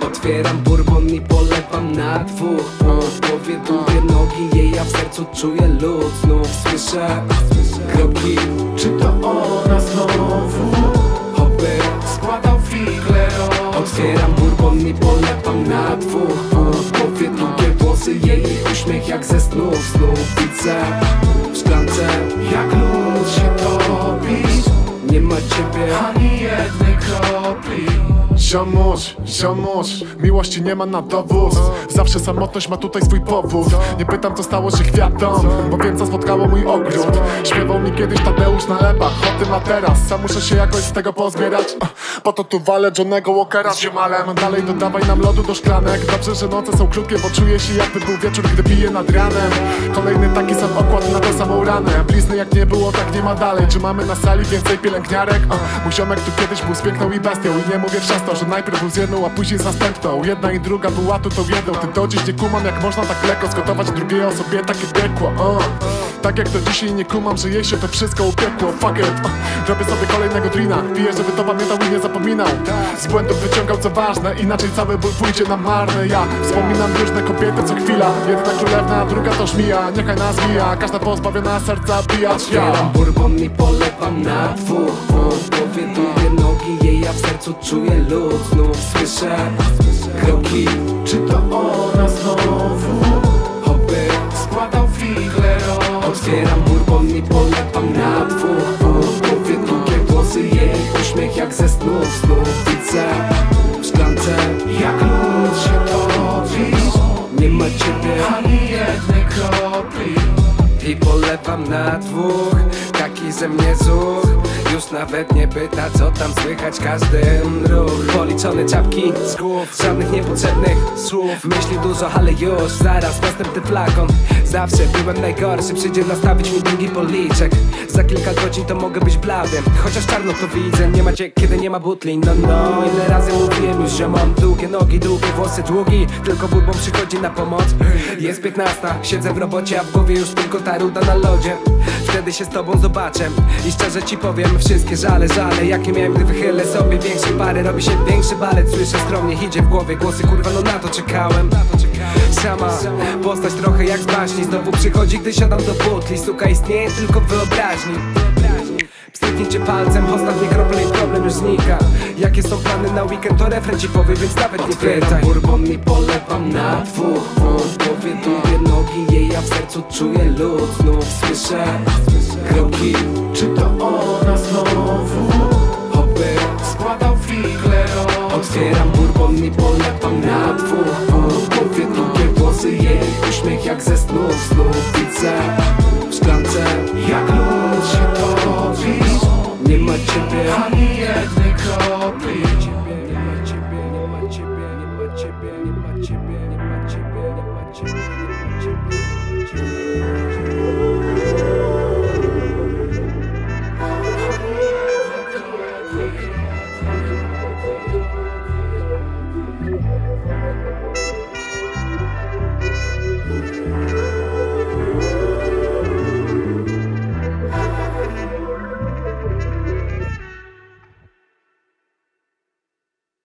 Otwieram bourbon i polewam na dwóch. W głowie długie nogi, jej ja w sercu czuję lód. Znów słyszę kroki, czy to ona znowu? Oby składał figle. Otwieram bourbon i polewam na dwóch. W głowie długie włosy, jej uśmiech jak ze snów. Znów widzę w szklance, jak lód się topisz. Nie ma ciebie ani jednej kropli. Ziomuś, miłości nie ma na dowóz. Zawsze samotność ma tutaj swój powód. Nie pytam co stało się kwiatom, bo wiem co spotkało mój ogród. Śpiewał mi kiedyś Tadeusz na lepach, o tym a teraz sam muszę się jakoś z tego pozbierać. Po to tu walę Johnny'ego Walkera z ziomalem. Dalej dodawaj nam lodu do szklanek. Dobrze, że noce są krótkie, bo czuję się jakby był wieczór, gdy piję nad ranem. Kolejny taki sam okład na tę samą ranę. Blizny jak nie było, tak nie ma dalej. Czy mamy na sali więcej pielęgniarek? Mój ziomek tu kiedyś był spięknął i bestią. I nie mówię wszędzie, że najpierw był z jedną, a później z następną. Jedna i druga była tu tą jedną. Ty do dziś nie kumam, jak można tak lekko zgotować drugiej osobie takie piekło. Tak jak do dzisiaj nie kumam, że jej się to wszystko upiekło. Fuck it, robię sobie kolejnego drina. Piję, żeby to pamiętał i nie zapominał. Z błędów wyciągał co ważne, inaczej cały ból pójdzie na marne. Ja wspominam różne kobiety co chwila. Jedna królewna, a druga to żmija. Niechaj nas mija, każda pozbawiona serca pija. Otwieram bourbon i polewam na dwóch. W głowie długie nogi, jej ja w sercu czuję lód. Znów słyszę kroki, czy to ona znowu? Oby składał figle. Otwieram bourbon i polewam na dwóch. W głowie długie włosy, jej uśmiech jak ze snów. Znów widzę w szklance, jak lód się topisz. Nie ma ciebie ani jednej kropli. I polewam na dwóch, taki ze mnie zuch. Już nawet nie pyta, co tam słychać, każdy ruch. Policzone czapki z głów, żadnych niepotrzebnych słów. Myśli dużo, ale już zaraz następny flakon. Zawsze byłem najgorszy, przyjdzie nastawić mi drugi policzek. Za kilka godzin to mogę być bladym, chociaż czarno to widzę. Nie macie, kiedy nie ma butli, no. Ile razy mówiłem już, że mam długie nogi, długie włosy, długi. Tylko bourbon przychodzi na pomoc. Jest 15, siedzę w robocie, a w głowie już tylko ta ruda na lodzie. Wtedy się z tobą zobaczę i szczerze ci powiem wszystkie żale, jakie miałem, gdy wychylę sobie większe pary. Robi się większy balet, słyszę skromnie, idzie w głowie głosy, kurwa, no na to czekałem. Sama postać trochę jak z baśni, znowu przychodzi, gdy siadam do butli. Suka istnieje tylko w wyobraźni. Pstryknijcie palcem, ostatnie krople i problem już znika. Jakie są plany na weekend, to refren ci powie, więc nawet nie pytaj. Otwieram bourbon i polewam na dwóch. W głowie długie nogi, jej ja w sercu czuję lód. Znów słyszę kroki, czy to ona znowu? Oby składał figle. Otwieram bourbon i polewam na dwóch. W głowie długie włosy, jej uśmiech jak ze snów. Znów widzę w szklance, jak lód się topisz. Nie ma ciebie ani jednej kropli.